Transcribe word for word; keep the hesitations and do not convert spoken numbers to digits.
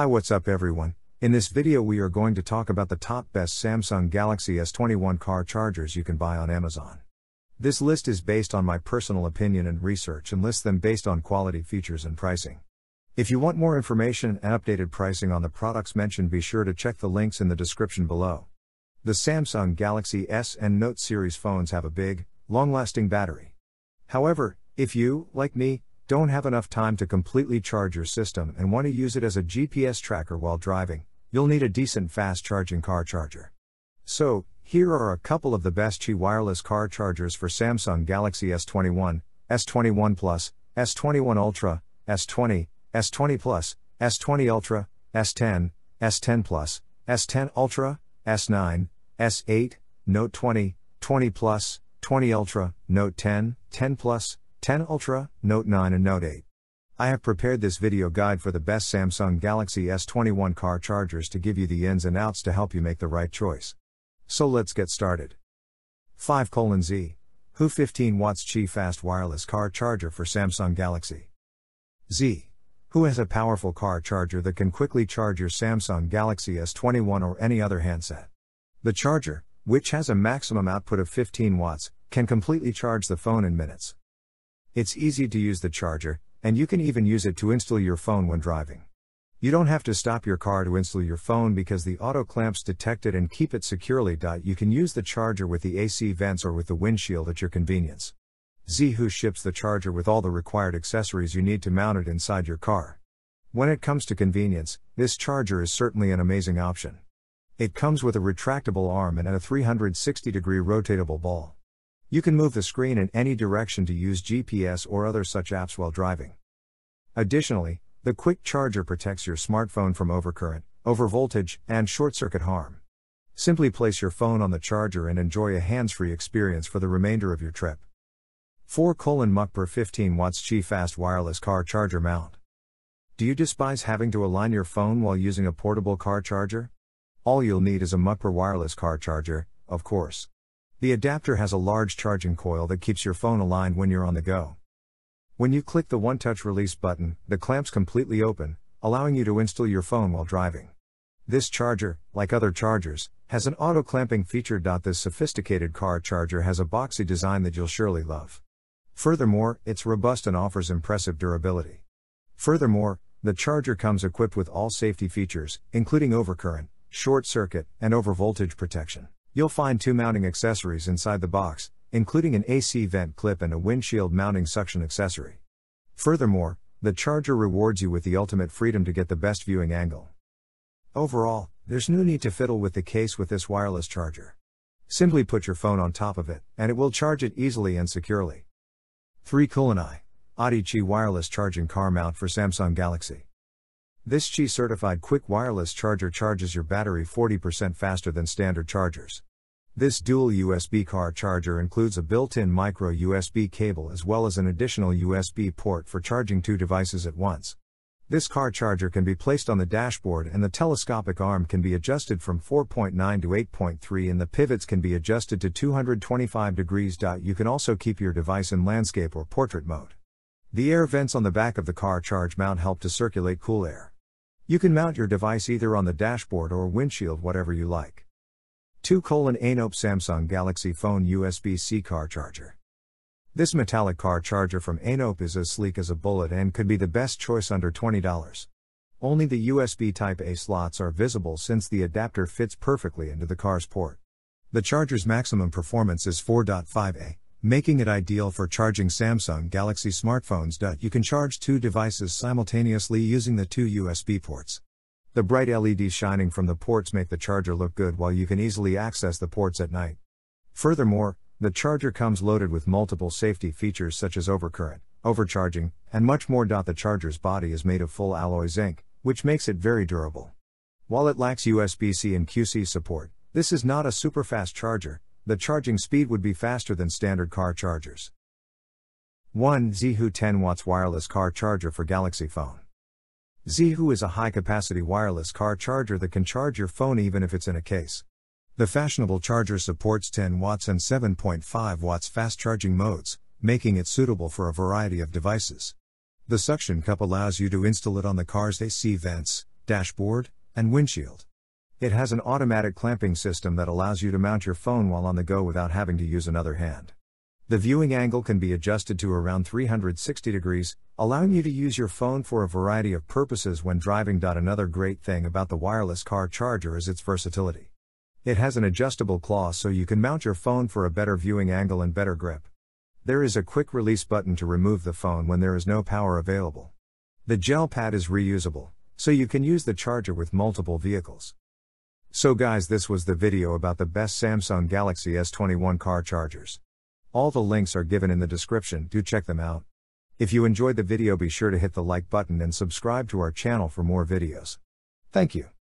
Hi, what's up everyone? In this video we are going to talk about the top best Samsung Galaxy S twenty-one car chargers you can buy on Amazon. This list is based on my personal opinion and research and lists them based on quality, features and pricing. If you want more information and updated pricing on the products mentioned, be sure to check the links in the description below. The Samsung Galaxy S and Note series phones have a big, long-lasting battery. However, if you, like me, don't have enough time to completely charge your system and want to use it as a G P S tracker while driving, you'll need a decent fast charging car charger. So, here are a couple of the best Qi wireless car chargers for Samsung Galaxy S twenty-one, S twenty-one Plus, S twenty-one Ultra, S twenty, S twenty Plus, S twenty Ultra, S ten, S ten Plus, S ten Ultra, S nine, S eight, Note twenty, twenty Plus, twenty Ultra, Note ten, ten Plus, ten Ultra, Note nine and Note eight. I have prepared this video guide for the best Samsung Galaxy S twenty-one car chargers to give you the ins and outs to help you make the right choice. So let's get started. five Z, ZeeHoo fifteen watts Qi fast wireless car charger for Samsung Galaxy. ZeeHoo has a powerful car charger that can quickly charge your Samsung Galaxy S twenty-one or any other handset. The charger, which has a maximum output of fifteen watts, can completely charge the phone in minutes. It's easy to use the charger, and you can even use it to install your phone when driving. You don't have to stop your car to install your phone because the auto clamps detect it and keep it securely. You can use the charger with the A C vents or with the windshield at your convenience. ZeeHoo ships the charger with all the required accessories you need to mount it inside your car. When it comes to convenience, this charger is certainly an amazing option. It comes with a retractable arm and a three hundred sixty degree rotatable ball. You can move the screen in any direction to use G P S or other such apps while driving. Additionally, the quick charger protects your smartphone from overcurrent, overvoltage, and short-circuit harm. Simply place your phone on the charger and enjoy a hands-free experience for the remainder of your trip. four M O K P R fifteen watts Qi fast wireless car charger mount. Do you despise having to align your phone while using a portable car charger? All you'll need is a M O K P R wireless car charger, of course. The adapter has a large charging coil that keeps your phone aligned when you're on the go. When you click the one-touch release button, the clamps completely open, allowing you to install your phone while driving. This charger, like other chargers, has an auto-clamping feature. This sophisticated car charger has a boxy design that you'll surely love. Furthermore, it's robust and offers impressive durability. Furthermore, the charger comes equipped with all safety features, including overcurrent, short circuit, and overvoltage protection. You'll find two mounting accessories inside the box, including an A C vent clip and a windshield mounting suction accessory. Furthermore, the charger rewards you with the ultimate freedom to get the best viewing angle. Overall, there's no need to fiddle with the case with this wireless charger. Simply put your phone on top of it, and it will charge it easily and securely. three Kulinai Adichi wireless charging car mount for Samsung Galaxy. This Qi certified quick wireless charger charges your battery forty percent faster than standard chargers. This dual U S B car charger includes a built-in micro U S B cable as well as an additional U S B port for charging two devices at once. This car charger can be placed on the dashboard and the telescopic arm can be adjusted from four point nine to eight point three and the pivots can be adjusted to two hundred twenty-five degrees. You can also keep your device in landscape or portrait mode. The air vents on the back of the car charge mount help to circulate cool air. You can mount your device either on the dashboard or windshield, whatever you like. two A I N O P E Samsung Galaxy Phone U S B C Car Charger. This metallic car charger from AINOPE is as sleek as a bullet and could be the best choice under twenty dollars. Only the U S B Type A slots are visible since the adapter fits perfectly into the car's port. The charger's maximum performance is four point five amp hours, making it ideal for charging Samsung Galaxy smartphones. You can charge two devices simultaneously using the two U S B ports. The bright L E Ds shining from the ports make the charger look good while you can easily access the ports at night. Furthermore, the charger comes loaded with multiple safety features such as overcurrent, overcharging, and much more. The charger's body is made of full alloy zinc, which makes it very durable. While it lacks U S B C and Q C support, this is not a super fast charger. The charging speed would be faster than standard car chargers. one Z eeHoo ten watts wireless car charger for Galaxy phone. ZeeHoo is a high-capacity wireless car charger that can charge your phone even if it's in a case. The fashionable charger supports ten watts and seven point five watts fast charging modes, making it suitable for a variety of devices. The suction cup allows you to install it on the car's A C vents, dashboard, and windshield. It has an automatic clamping system that allows you to mount your phone while on the go without having to use another hand. The viewing angle can be adjusted to around three hundred sixty degrees, allowing you to use your phone for a variety of purposes when driving. Another great thing about the wireless car charger is its versatility. It has an adjustable claw so you can mount your phone for a better viewing angle and better grip. There is a quick release button to remove the phone when there is no power available. The gel pad is reusable, so you can use the charger with multiple vehicles. So guys, this was the video about the best Samsung Galaxy S twenty-one car chargers. All the links are given in the description, do check them out. If you enjoyed the video, be sure to hit the like button and subscribe to our channel for more videos. Thank you.